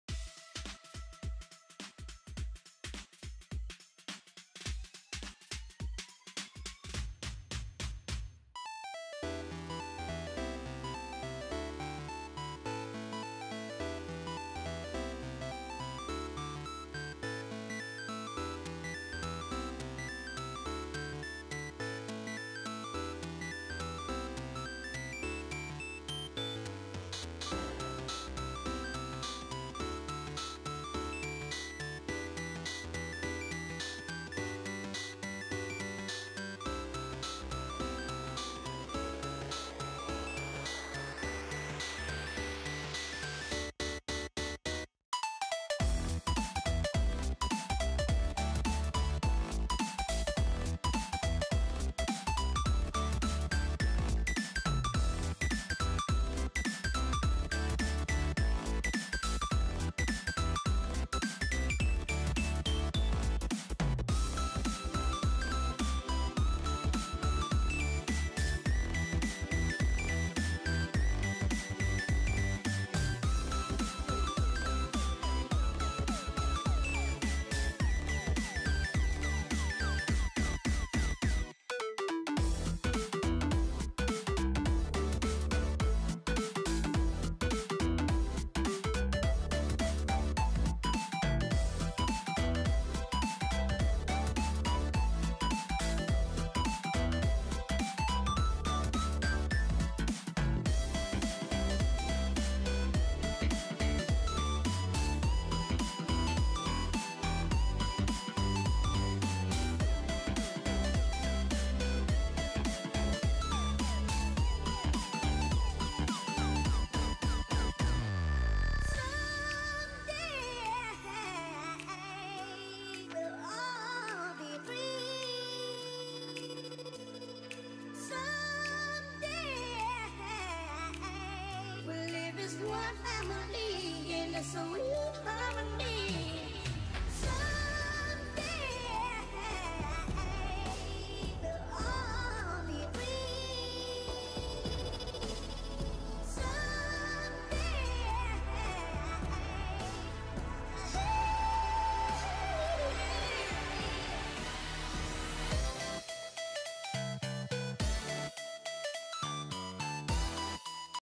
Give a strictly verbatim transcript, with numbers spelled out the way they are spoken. One family in a sweet home.